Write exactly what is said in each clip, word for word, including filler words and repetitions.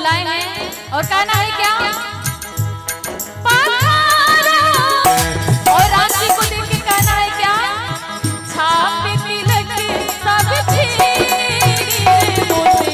बुलाए हैं और कहना है क्या और रांची को देख के कहना है क्या छाप की लगी सब चीज़ तो और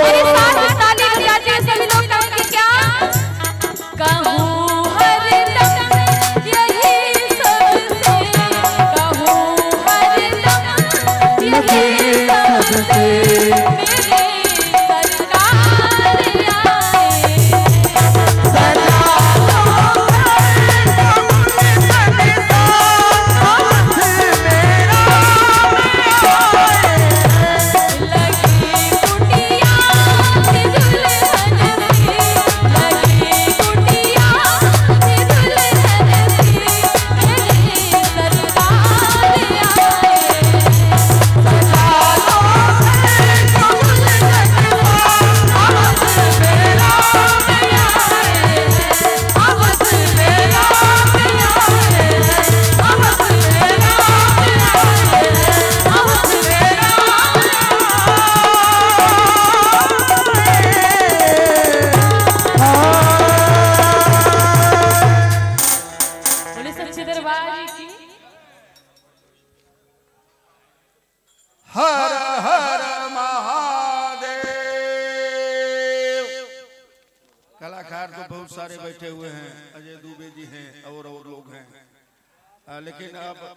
मेरे साथ ताली बजा के सभी लोग कहेंगे क्या कहूँ हर दम यही सबसे कहूँ हर दम यही सबसे अजय दुबे जी हैं और और लोग हैं, लेकिन अब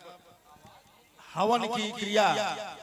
हवन की क्रिया